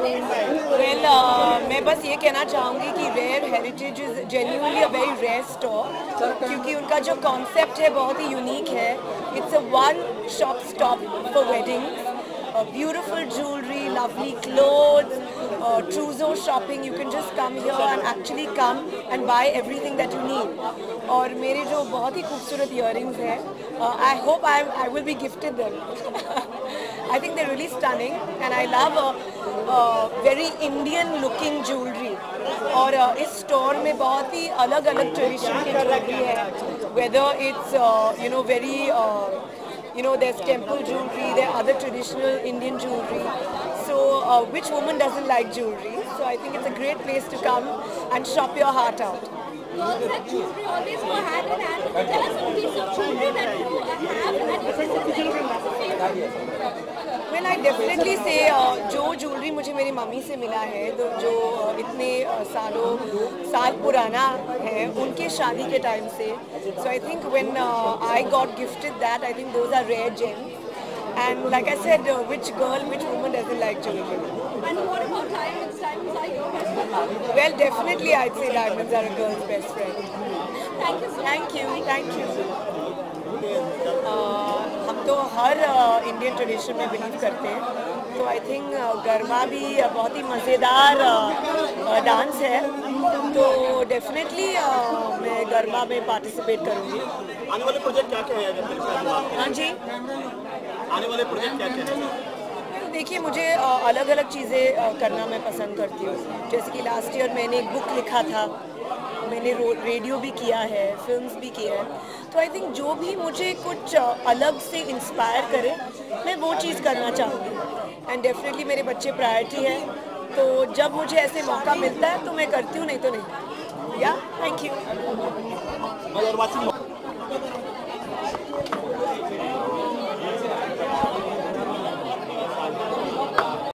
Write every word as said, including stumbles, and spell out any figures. Well uh, मैं बस ये कहना चाहूँगी कि rare heritage is genuinely a very rare store, क्योंकि उनका जो कॉन्सेप्ट है बहुत ही यूनिक है. It's a one shop stop for wedding, beautiful jewellery, lovely clothes, trousseau shopping. You can just come here and actually come and buy everything that you need. और मेरे जो बहुत ही खूबसूरत इयररिंग्स हैं, I hope I I will be gifted them. I think they're really stunning, and I love a, a very Indian-looking jewelry. और uh, इस store में बहुत ही अलग-अलग tradition की jewelry है. Whether it's uh, you know very uh, you know there's temple jewelry, there are other traditional Indian jewelry. So uh, which woman doesn't like jewelry? So I think it's a great place to come and shop your heart out. Concept jewelry always go hand in hand. Tell us some piece of jewelry that you have and which is your favorite. Well, I definitely say uh, जो jewelry मुझे मेरी mummy से मिला है, तो जो uh, इतने uh, सालों साल पुराना है उनके शादी के टाइम से. So I think when uh, I got gifted that, I think those are rare gems. And like I said, uh, which girl, which woman doesn't like jewelry? And what about diamonds? Diamonds are your best friend? Well, definitely I'd say diamonds are a girl's best friend. Thank you so much. Thank you. Thank you. Uh, तो हर Indian tradition में believe करते हैं, तो I think garba भी बहुत ही मज़ेदार dance है, तो डेफिनेटली मैं गरबा में पार्टिसिपेट करूँगी. आने वाले प्रोजेक्ट क्या क्या है? हाँ जी, आने वाले प्रोजेक्ट क्या क्या है? देखिए, मुझे अलग अलग चीज़ें करना मैं पसंद करती हूँ. जैसे कि लास्ट ईयर मैंने एक बुक लिखा था, मैंने रेडियो भी किया है, फिल्म्स भी किया है. तो आई थिंक जो भी मुझे कुछ अलग से इंस्पायर करे, मैं वो चीज़ करना चाहूँगी. एंड डेफिनेटली मेरे बच्चे प्रायोरिटी है, तो जब मुझे ऐसे मौका मिलता है तो मैं करती हूँ, नहीं तो नहीं. या थैंक यू.